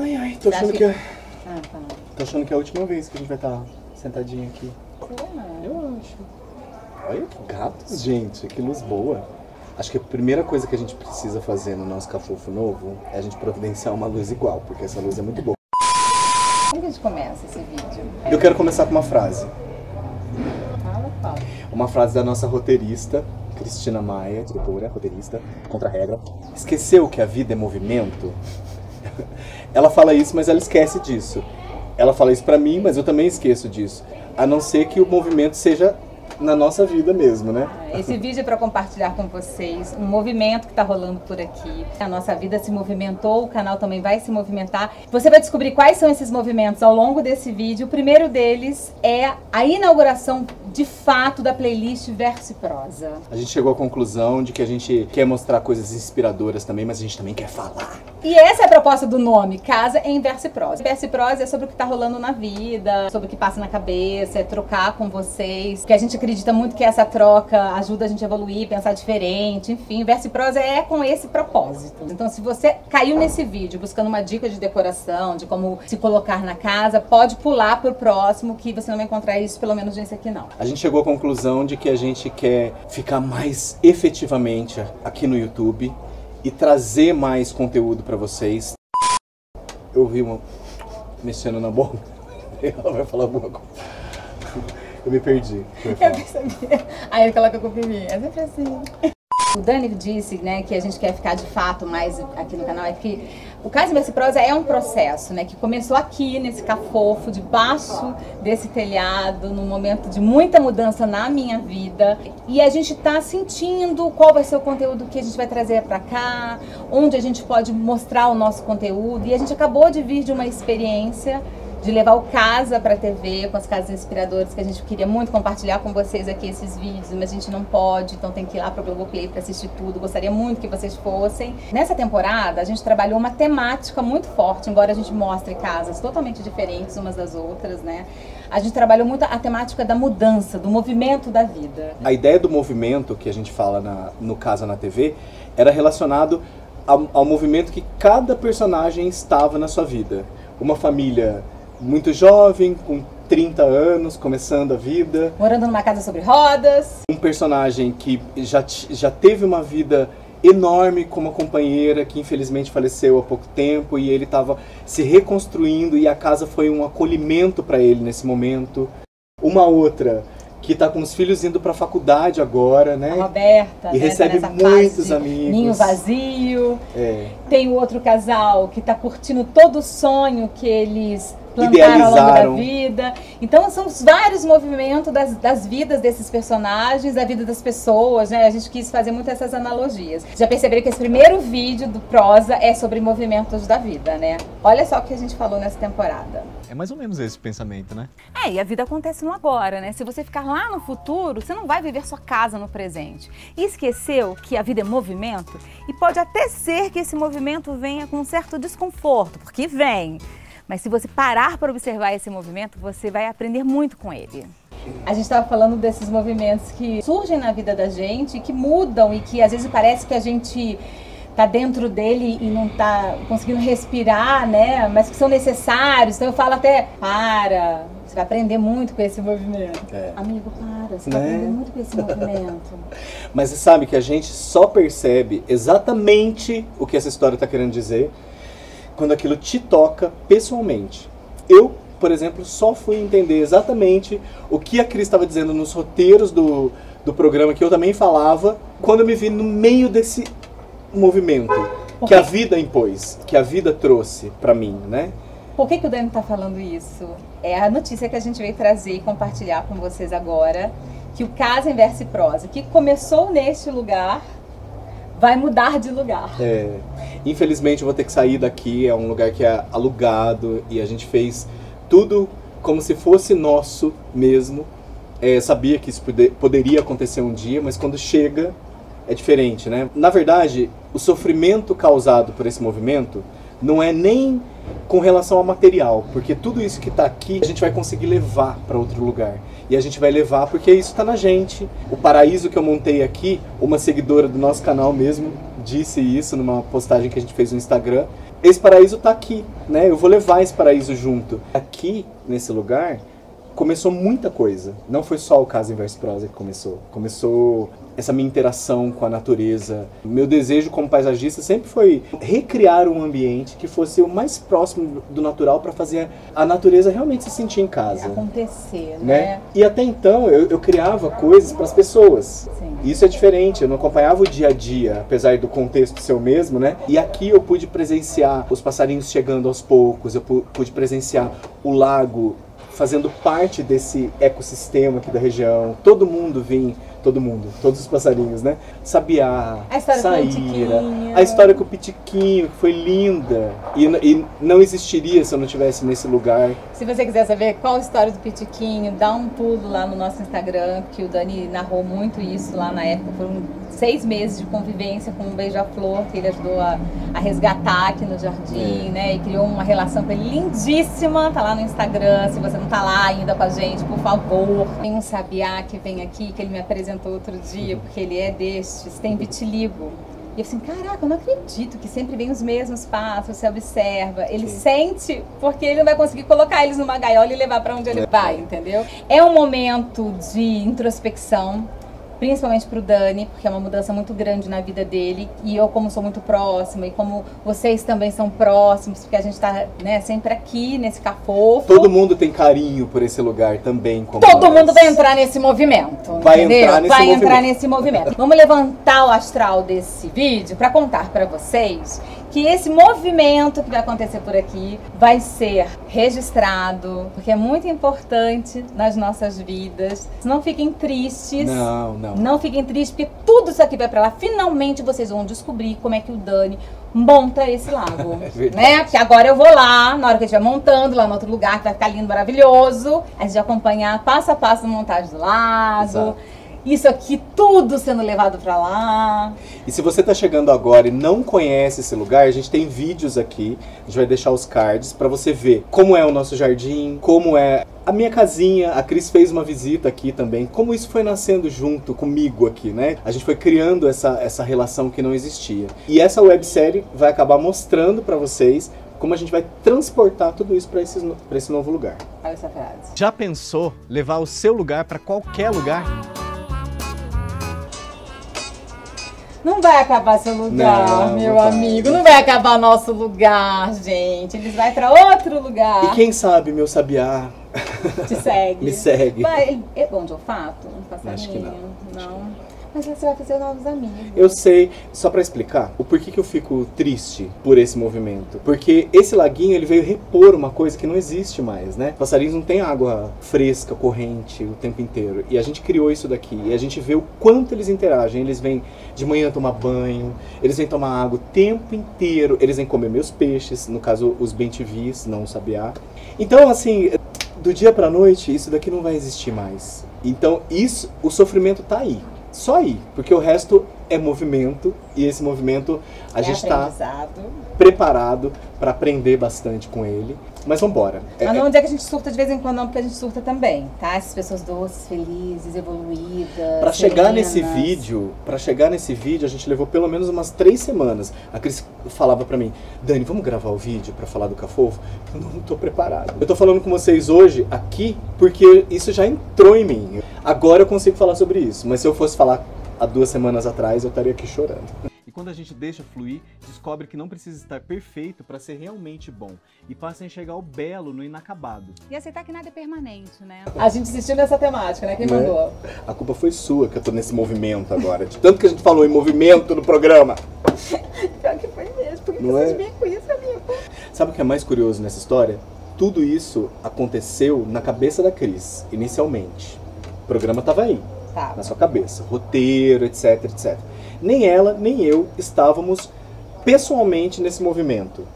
Ai, ai, tô achando que é... Ah, tá. Tô achando que é a última vez que a gente vai estar sentadinho aqui. Não. Eu acho. Olha que gatos, gente, que luz boa. Acho que a primeira coisa que a gente precisa fazer no nosso cafofo novo é a gente providenciar uma luz igual, porque essa luz é muito boa. Como que a gente começa esse vídeo? Eu quero começar com uma frase. Uma frase da nossa roteirista, Cristina Maia, diretora, roteirista, contra-regra. Esqueceu que a vida é movimento? Ela fala isso, mas ela esquece disso. Ela fala isso pra mim, mas eu também esqueço disso. A não ser que o movimento seja na nossa vida mesmo, né? Esse vídeo é para compartilhar com vocês um movimento que tá rolando por aqui. A nossa vida se movimentou, o canal também vai se movimentar. Você vai descobrir quais são esses movimentos ao longo desse vídeo. O primeiro deles é a inauguração de fato da playlist Verso e Prosa. A gente chegou à conclusão de que a gente quer mostrar coisas inspiradoras também, mas a gente também quer falar. E essa é a proposta do nome, Casa em Verso e Prosa. Verso e Prosa é sobre o que tá rolando na vida, sobre o que passa na cabeça, é trocar com vocês, porque a gente acredita muito que essa troca ajuda a gente a evoluir, pensar diferente, enfim. Verso e Prosa é com esse propósito. Então, se você caiu nesse vídeo buscando uma dica de decoração, de como se colocar na casa, pode pular pro próximo que você não vai encontrar isso, pelo menos nesse aqui não. A gente chegou à conclusão de que a gente quer ficar mais efetivamente aqui no YouTube e trazer mais conteúdo pra vocês. Eu vi uma mexendo na boca. Ela vai falar alguma coisa. Eu me perdi. Eu percebi. Aí ele coloca a culpa em mim. É sempre assim. O Dani disse, né, que a gente quer ficar de fato mais aqui no canal, é que o Casa em Verso e Prosa é um processo, né, que começou aqui nesse cafofo, debaixo desse telhado, num momento de muita mudança na minha vida, e a gente tá sentindo qual vai ser o conteúdo que a gente vai trazer pra cá, onde a gente pode mostrar o nosso conteúdo, e a gente acabou de vir de uma experiência de levar o Casa pra TV, com as Casas Inspiradoras, que a gente queria muito compartilhar com vocês aqui esses vídeos, mas a gente não pode, então tem que ir lá pro Globoplay pra assistir tudo, gostaria muito que vocês fossem. Nessa temporada, a gente trabalhou uma temática muito forte, embora a gente mostre casas totalmente diferentes umas das outras, né? A gente trabalhou muito a temática da mudança, do movimento da vida. A ideia do movimento, que a gente fala no Casa na TV, era relacionado ao movimento que cada personagem estava na sua vida. Uma família muito jovem, com 30 anos, começando a vida. Morando numa casa sobre rodas. Um personagem que já teve uma vida enorme com uma companheira que infelizmente faleceu há pouco tempo e ele estava se reconstruindo e a casa foi um acolhimento para ele nesse momento. Uma outra que tá com os filhos indo pra faculdade agora, né? A Roberta, e né? Recebe tá muitos amigos. Ninho vazio. É. Tem o outro casal que tá curtindo todo o sonho que eles plantaram ao longo da vida. Então são vários movimentos das vidas desses personagens, da vida das pessoas, né? A gente quis fazer muito essas analogias. Já perceberam que esse primeiro vídeo do Prosa é sobre movimentos da vida, né? Olha só o que a gente falou nessa temporada. É mais ou menos esse pensamento, né? É, e a vida acontece no agora, né? Se você ficar lá no futuro, você não vai viver sua casa no presente. E esqueceu que a vida é movimento? E pode até ser que esse movimento venha com um certo desconforto, porque vem. Mas se você parar para observar esse movimento, você vai aprender muito com ele. A gente estava falando desses movimentos que surgem na vida da gente, que mudam e que às vezes parece que a gente tá dentro dele e não tá conseguindo respirar, né? Mas que são necessários. Então eu falo até, para, você vai aprender muito com esse movimento. É. Amigo, para, você vai aprender muito com esse movimento. Mas você sabe que a gente só percebe exatamente o que essa história tá querendo dizer quando aquilo te toca pessoalmente. Eu, por exemplo, só fui entender exatamente o que a Cris estava dizendo nos roteiros do programa, que eu também falava, quando eu me vi no meio desse movimento que a vida impôs, que a vida trouxe pra mim, né? Por que que o Dani tá falando isso? É a notícia que a gente veio trazer e compartilhar com vocês agora, que o Casa em Verso e Prosa, que começou neste lugar, vai mudar de lugar. É. Infelizmente eu vou ter que sair daqui, é um lugar que é alugado e a gente fez tudo como se fosse nosso mesmo. É, sabia que isso poderia acontecer um dia, mas quando chega é diferente, né? Na verdade, o sofrimento causado por esse movimento não é nem com relação ao material, porque tudo isso que tá aqui a gente vai conseguir levar para outro lugar. E a gente vai levar porque isso tá na gente. O paraíso que eu montei aqui, uma seguidora do nosso canal mesmo disse isso numa postagem que a gente fez no Instagram. esse paraíso está aqui, né? Eu vou levar esse paraíso junto. Aqui, nesse lugar, começou muita coisa. Não foi só o Casa em Verso e Prosa que começou. Começou essa minha interação com a natureza. Meu desejo como paisagista sempre foi recriar um ambiente que fosse o mais próximo do natural para fazer a natureza realmente se sentir em casa. Acontecer, né? E até então eu criava coisas para as pessoas. Sim. Isso é diferente, eu não acompanhava o dia a dia, apesar do contexto ser o mesmo, né? E aqui eu pude presenciar os passarinhos chegando aos poucos, eu pude presenciar o lago fazendo parte desse ecossistema aqui da região. Todo mundo vinha, todo mundo, todos os passarinhos, né? Sabiá, Saíra, a história com o Pitiquinho, que foi linda. E não existiria se eu não estivesse nesse lugar. Se você quiser saber qual a história do Pitiquinho, dá um pulo lá no nosso Instagram, que o Dani narrou muito isso lá na época. Foram 6 meses de convivência com o Beija-Flor, que ele ajudou a resgatar aqui no jardim, né? E criou uma relação com ele lindíssima. Tá lá no Instagram, se você não tá lá ainda com a gente, por favor. Tem um sabiá que vem aqui, que ele me apresentou outro dia, porque ele é destes, tem vitiligo. E eu assim, caraca, eu não acredito que sempre vem os mesmos passos, você observa, ele sente, porque ele não vai conseguir colocar eles numa gaiola e levar para onde ele vai, entendeu? É um momento de introspecção, principalmente para o Dani, porque é uma mudança muito grande na vida dele, e eu, como sou muito próxima, e como vocês também são próximos, porque a gente está, né, sempre aqui nesse cafofo. Todo mundo tem carinho por esse lugar também. Como todo mundo vai entrar nesse movimento, vai entrar nesse movimento. Vamos levantar o astral desse vídeo para contar para vocês que esse movimento que vai acontecer por aqui vai ser registrado, porque é muito importante nas nossas vidas. Não fiquem tristes. Não, não. Não fiquem tristes, porque tudo isso aqui vai pra lá. Finalmente vocês vão descobrir como é que o Dani monta esse lago. É, né? Porque agora eu vou lá, na hora que a gente vai montando, lá no outro lugar, que vai ficar lindo, maravilhoso. A gente vai acompanhar passo a passo a montagem do lago. Exato. Isso aqui tudo sendo levado pra lá. E se você tá chegando agora e não conhece esse lugar, a gente tem vídeos aqui, a gente vai deixar os cards pra você ver como é o nosso jardim, como é a minha casinha. A Cris fez uma visita aqui também, como isso foi nascendo junto comigo aqui, né? A gente foi criando essa relação que não existia. E essa websérie vai acabar mostrando pra vocês como a gente vai transportar tudo isso para esse novo lugar. Olha essa frase. Já pensou levar o seu lugar pra qualquer lugar? Não vai acabar seu lugar, não, meu amigo. Não vai acabar nosso lugar, gente. Eles vão para outro lugar. E quem sabe meu sabiá te segue. Me segue. Mas é bom de olfato? Um passarinho? Acho que não. Não. Mas você vai fazer novos amigos. Eu sei. Só para explicar o porquê que eu fico triste por esse movimento. Porque esse laguinho, ele veio repor uma coisa que não existe mais, né? Passarinhos não tem água fresca, corrente, o tempo inteiro. E a gente criou isso daqui. E a gente vê o quanto eles interagem. Eles vêm de manhã tomar banho, eles vêm tomar água o tempo inteiro. Eles vêm comer meus peixes, no caso os bentivis, não o sabiá. Então, assim, do dia pra noite, isso daqui não vai existir mais. Então, isso, o sofrimento tá aí. Só aí, porque o resto é movimento, e esse movimento a gente está preparado para aprender bastante com ele. Mas vambora. Mas não é que a gente surta de vez em quando, não, porque a gente surta também, tá? Essas pessoas doces, felizes, evoluídas. Para chegar nesse vídeo, a gente levou pelo menos umas 3 semanas. A Cris falava para mim, Dani, vamos gravar o vídeo para falar do cafofo? Eu não tô preparado. Eu tô falando com vocês hoje aqui porque isso já entrou em mim. Agora eu consigo falar sobre isso, mas se eu fosse falar há 2 semanas atrás, eu estaria aqui chorando. E quando a gente deixa fluir, descobre que não precisa estar perfeito para ser realmente bom. E passa a enxergar o belo no inacabado. E aceitar que nada é permanente, né? A gente insistiu nessa temática, né? Quem mandou? A culpa foi sua, que eu tô nesse movimento agora. De tanto que a gente falou em movimento no programa. Pior que foi mesmo. Por que vocês vêm com isso, amigo? Sabe o que é mais curioso nessa história? Tudo isso aconteceu na cabeça da Cris, inicialmente. O programa tava aí. Na sua cabeça, roteiro, etc, etc. Nem ela, nem eu estávamos pessoalmente nesse movimento.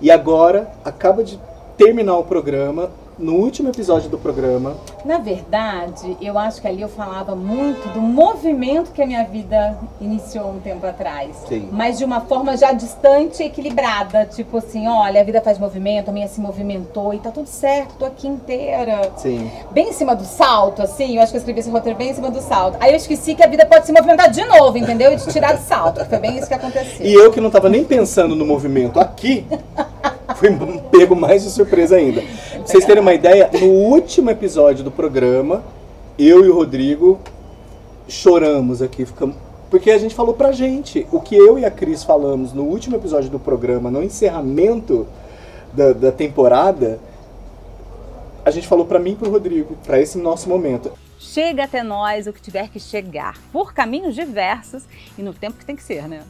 E agora, acaba de terminar o programa, no último episódio do programa. Na verdade, eu acho que ali eu falava muito do movimento que a minha vida iniciou um tempo atrás. Sim. Mas de uma forma já distante e equilibrada. Tipo assim, olha, a vida faz movimento, a minha se movimentou e tá tudo certo, tô aqui inteira. Sim. Bem em cima do salto, assim, eu acho que eu escrevi esse roteiro bem em cima do salto. Aí eu esqueci que a vida pode se movimentar de novo, entendeu? E te tirar do salto, foi bem isso que aconteceu. E eu que não tava nem pensando no movimento aqui... Fui pego mais de surpresa ainda. Pra vocês terem uma ideia, no último episódio do programa, eu e o Rodrigo choramos aqui. Ficamos... Porque a gente falou pra gente. O que eu e a Cris falamos no último episódio do programa, no encerramento da temporada, a gente falou pra mim e pro Rodrigo, pra esse nosso momento. Chega até nós o que tiver que chegar, por caminhos diversos e no tempo que tem que ser, né?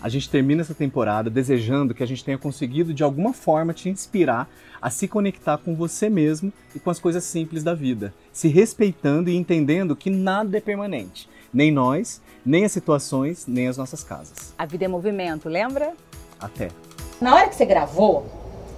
A gente termina essa temporada desejando que a gente tenha conseguido, de alguma forma, te inspirar a se conectar com você mesmo e com as coisas simples da vida, se respeitando e entendendo que nada é permanente, nem nós, nem as situações, nem as nossas casas. A vida é movimento, lembra? Até. Na hora que você gravou,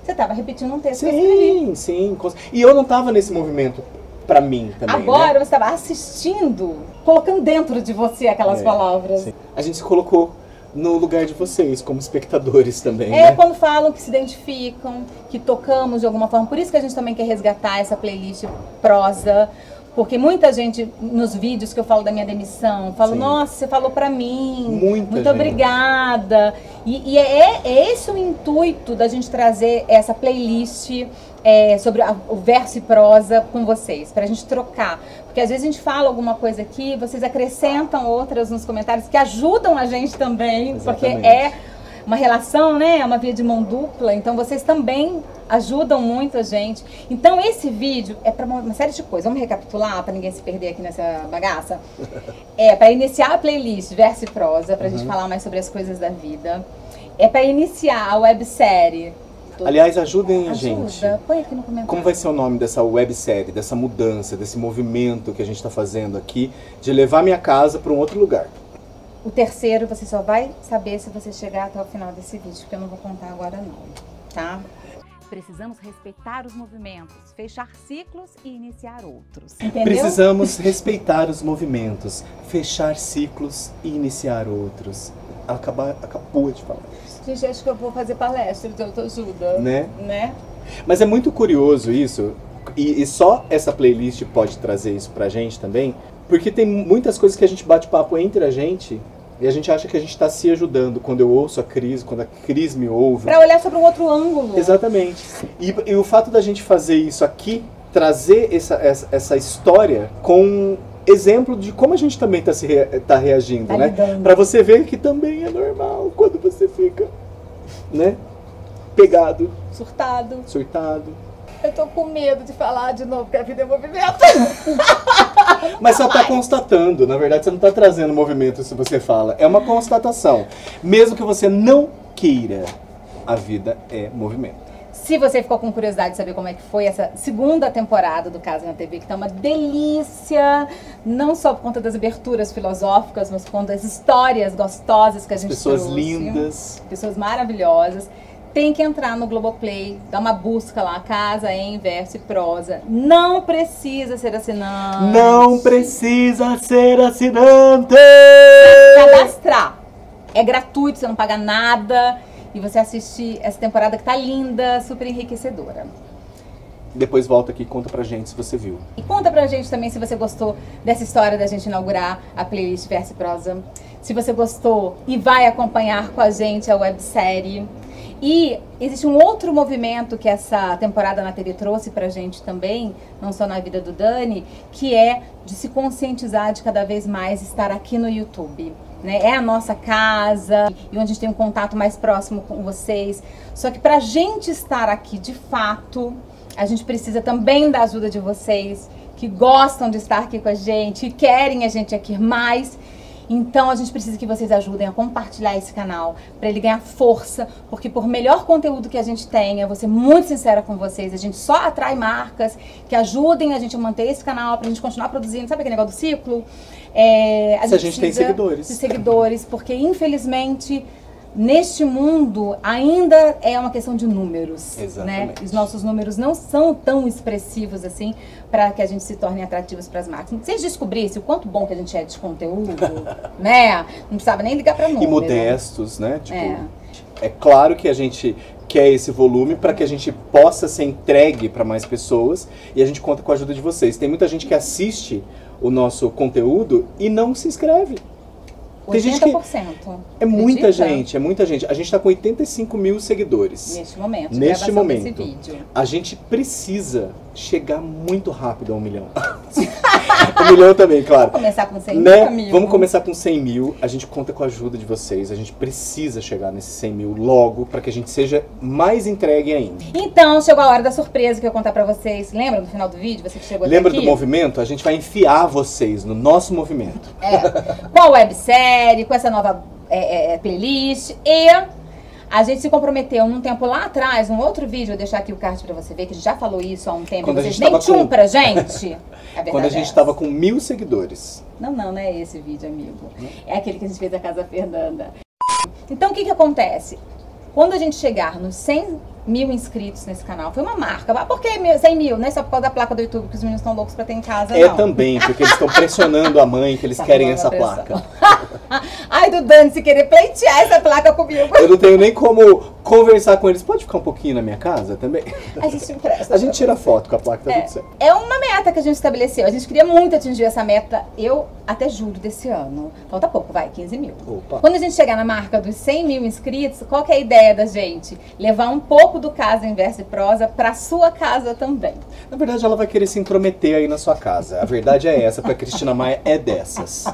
você estava repetindo um texto. Sim, sim. E eu não estava nesse movimento. Pra mim também, agora, né? Você estava assistindo, colocando dentro de você aquelas palavras. Sim. A gente se colocou no lugar de vocês, como espectadores também, né? Quando falam que se identificam, que tocamos de alguma forma. Por isso que a gente também quer resgatar essa playlist prosa. Porque muita gente, nos vídeos que eu falo da minha demissão, fala, nossa, você falou pra mim, muito obrigada. E é esse o intuito da gente trazer essa playlist sobre o verso e prosa com vocês, pra gente trocar. Porque às vezes a gente fala alguma coisa aqui, vocês acrescentam outras nos comentários que ajudam a gente também. Exatamente. Porque é uma relação, né? É uma via de mão dupla, então vocês também ajudam muito a gente. Então esse vídeo é para uma série de coisas. Vamos recapitular para ninguém se perder aqui nessa bagaça? É para iniciar a playlist Verso e Prosa, para a gente falar mais sobre as coisas da vida. É para iniciar a websérie. Aliás, ajudem a gente. Põe aqui no comentário. Como vai ser o nome dessa websérie, dessa mudança, desse movimento que a gente está fazendo aqui, de levar minha casa para um outro lugar? O terceiro você só vai saber se você chegar até o final desse vídeo, porque eu não vou contar agora não, tá? Precisamos respeitar os movimentos, fechar ciclos e iniciar outros. Entendeu? Precisamos respeitar os movimentos, fechar ciclos e iniciar outros. Acabou de falar isso. Gente, acho que eu vou fazer palestra de autoajuda. Né? Mas é muito curioso isso, e só essa playlist pode trazer isso pra gente também. Porque tem muitas coisas que a gente bate papo entre a gente e a gente acha que a gente está se ajudando. Quando eu ouço a Cris, quando a Cris me ouve... Para olhar sobre um outro ângulo. Exatamente. E o fato da gente fazer isso aqui, trazer essa história com exemplo de como a gente também está reagindo, tá, né? Para você ver que também é normal quando você fica, né? Pegado. Surtado. Eu tô com medo de falar de novo que a vida é movimento. Mas você tá constatando, na verdade você não tá trazendo movimento se você fala. É uma constatação. Mesmo que você não queira, a vida é movimento. Se você ficou com curiosidade de saber como é que foi essa segunda temporada do Casa na TV, que tá uma delícia, não só por conta das aberturas filosóficas, mas por conta das histórias gostosas que a gente trouxe. Pessoas lindas. Pessoas maravilhosas. Tem que entrar no Globoplay, dar uma busca lá, Casa em Verso e Prosa. Não precisa ser assinante. Cadastrar. É gratuito, você não paga nada. E você assistir essa temporada que tá linda, super enriquecedora. Depois volta aqui e conta pra gente se você viu. E conta pra gente também se você gostou dessa história da gente inaugurar a playlist Verso e Prosa. Se você gostou e vai acompanhar com a gente a websérie. E existe um outro movimento que essa temporada na TV trouxe pra gente também, não só na vida do Dani, que é de se conscientizar de cada vez mais estar aqui no YouTube, né? É a nossa casa e onde a gente tem um contato mais próximo com vocês. Só que pra gente estar aqui de fato, a gente precisa também da ajuda de vocês, que gostam de estar aqui com a gente, que querem a gente aqui mais. Então a gente precisa que vocês ajudem a compartilhar esse canal, para ele ganhar força, porque por melhor conteúdo que a gente tenha, vou ser muito sincera com vocês, a gente só atrai marcas que ajudem a gente a manter esse canal, pra gente continuar produzindo, sabe aquele negócio do ciclo? Se a gente tem seguidores. Porque infelizmente neste mundo ainda é uma questão de números, né? Os nossos números não são tão expressivos assim para que a gente se torne atrativos para as marcas. Se vocês descobrissem o quanto bom que a gente é de conteúdo, né? Não precisava nem ligar para números. E modestos, né? Tipo, é claro que a gente quer esse volume para que a gente possa ser entregue para mais pessoas e a gente conta com a ajuda de vocês. Tem muita gente que assiste o nosso conteúdo e não se inscreve. 80%. Tem gente que... É muita gente, é muita gente. A gente está com 85 mil seguidores. Neste momento. Neste momento. Desse vídeo. A gente precisa chegar muito rápido a 1 milhão. 1 milhão também, claro. Vamos começar com 100 mil. Vamos começar com 100 mil. A gente conta com a ajuda de vocês. A gente precisa chegar nesses 100 mil logo para que a gente seja mais entregue ainda. Então, chegou a hora da surpresa que eu vou contar para vocês. Lembra no final do vídeo? Você que chegou até aqui? Lembra do movimento? A gente vai enfiar vocês no nosso movimento. É. Com a websérie, com essa nova playlist e... A gente se comprometeu num tempo lá atrás, num outro vídeo, eu vou deixar aqui o card pra você ver, que a gente já falou isso há um tempo. Quando vocês nem tinham pra gente. Quando a gente tava com 1.000 seguidores. Não, não, não é esse vídeo, amigo. É aquele que a gente fez da Casa Fernanda. Então, o que que acontece? Quando a gente chegar nos 100 mil inscritos nesse canal, foi uma marca. Mas por que 100 mil? Não é só por causa da placa do YouTube que os meninos estão loucos pra ter em casa, não. É também, porque eles estão pressionando a mãe que eles querem essa placa. Ai, do Dani se querer pleitear essa placa comigo. Eu não tenho nem como conversar com eles. Pode ficar um pouquinho na minha casa também? A gente empresta. A gente tira foto com a placa, tá tudo certo. É uma meta que a gente estabeleceu. A gente queria muito atingir essa meta, eu até julho desse ano. Falta pouco, vai, 15 mil. Opa. Quando a gente chegar na marca dos 100 mil inscritos, qual que é a ideia da gente? Levar um pouco do Casa em Verso e Prosa pra sua casa também. Na verdade, ela vai querer se intrometer aí na sua casa. A verdade é essa, porque a Cristina Maia é dessas.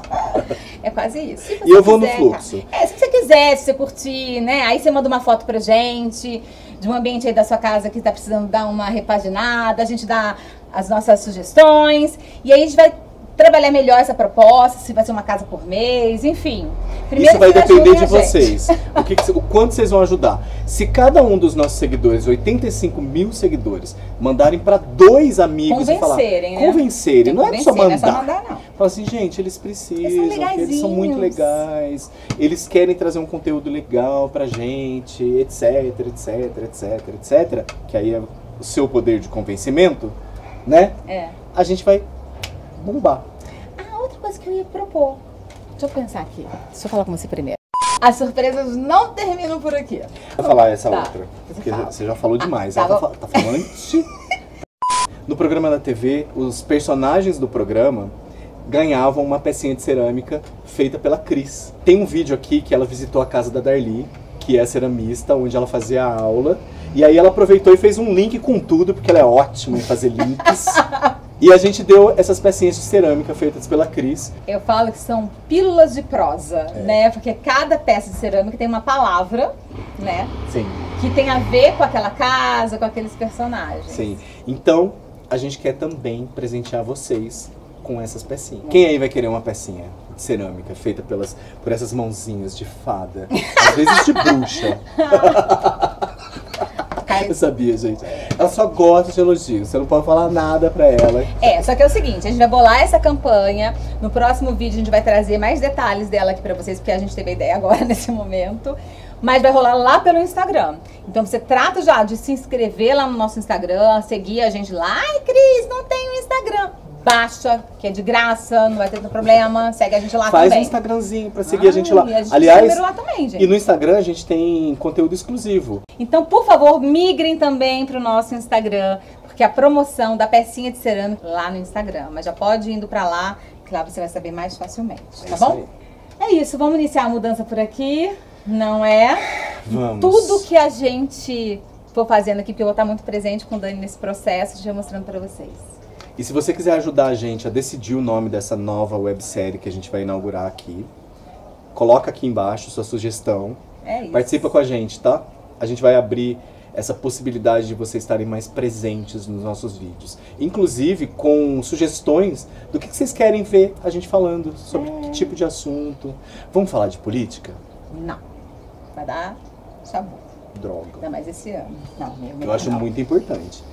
É quase isso. E eu vou no fluxo. É, se você quiser, se você curtir, né? Aí você manda uma foto pra gente, de um ambiente aí da sua casa que tá precisando dar uma repaginada, a gente dá as nossas sugestões, e aí a gente vai trabalhar melhor essa proposta, se vai ser uma casa por mês, enfim. Primeiro isso vai depender de vocês, o quanto vocês vão ajudar. Se cada um dos nossos seguidores, 85 mil seguidores, mandarem para 2 amigos convencerem, e falar... Convencerem, né? Convencerem, não é só mandar. Não é só mandar, não. Fala assim, gente, eles precisam, eles são muito legais, eles querem trazer um conteúdo legal pra gente, etc, etc, etc, etc. Que aí é o seu poder de convencimento, né? É. A gente vai... bombar. Ah, outra coisa que eu ia propor. Deixa eu pensar aqui. Deixa eu falar com você primeiro. As surpresas não terminam por aqui. Vou falar essa outra. Porque você já falou demais. Ela tá falante. No programa da TV, os personagens do programa ganhavam uma pecinha de cerâmica feita pela Cris. Tem um vídeo aqui que ela visitou a casa da Darlene, que é ceramista, onde ela fazia a aula. E aí ela aproveitou e fez um link com tudo, porque ela é ótima em fazer links. E a gente deu essas pecinhas de cerâmica feitas pela Cris. Eu falo que são pílulas de prosa, né? Porque cada peça de cerâmica tem uma palavra, né? Sim. Que tem a ver com aquela casa, com aqueles personagens. Sim. Então, a gente quer também presentear vocês com essas pecinhas. Quem aí vai querer uma pecinha de cerâmica feita por essas mãozinhas de fada? Às vezes de bruxa. Eu sabia, gente. Ela só gosta de elogios, você não pode falar nada pra ela. É, só que é o seguinte, a gente vai bolar essa campanha. No próximo vídeo a gente vai trazer mais detalhes dela aqui pra vocês, porque a gente teve a ideia agora, nesse momento. Mas vai rolar lá pelo Instagram. Então você trata já de se inscrever lá no nosso Instagram, seguir a gente lá. Ai, Cris, não tem o Instagram. Baixa, que é de graça, não vai ter problema, segue a gente lá também. Faz um Instagramzinho pra seguir a gente lá. Aliás, lá também, gente. E no Instagram a gente tem conteúdo exclusivo. Então, por favor, migrem também pro nosso Instagram, porque a promoção da pecinha de cerâmica lá no Instagram. Mas já pode ir indo pra lá, que lá você vai saber mais facilmente, tá bom? É isso, vamos iniciar a mudança por aqui, não é? Vamos. Tudo que a gente for fazendo aqui, porque eu vou estar muito presente com o Dani nesse processo, já mostrando pra vocês. E se você quiser ajudar a gente a decidir o nome dessa nova websérie que a gente vai inaugurar aqui, coloca aqui embaixo sua sugestão. É isso. Participa com a gente, tá? A gente vai abrir essa possibilidade de vocês estarem mais presentes nos nossos vídeos. Inclusive com sugestões do que vocês querem ver a gente falando, sobre que tipo de assunto. Vamos falar de política? Não. Vai dar sabor. Droga. Ainda mais esse ano. Não, eu acho muito importante.